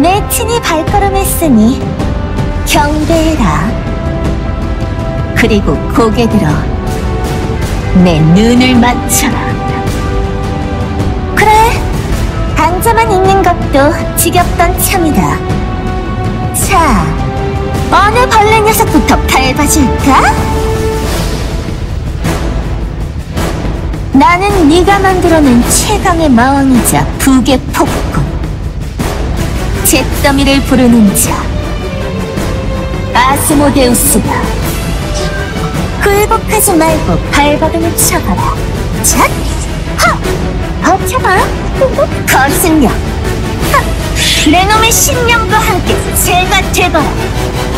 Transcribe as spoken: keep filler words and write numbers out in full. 내 친히 발걸음했으니 경배해라. 그리고 고개 들어 내 눈을 맞춰라. 그래, 앉아만 있는 것도 지겹던 참이다. 자, 어느 벌레 녀석부터 밟아줄까? 나는 네가 만들어낸 최강의 마왕이자 북의 폭군, 잿더미를 부르는 자 아스모데우스다. 굴복하지 말고 발버둥을 쳐봐라. 잣! 하! 버텨봐. 거슬려. 하! 내 놈의 신념과 함께 제가 되거라.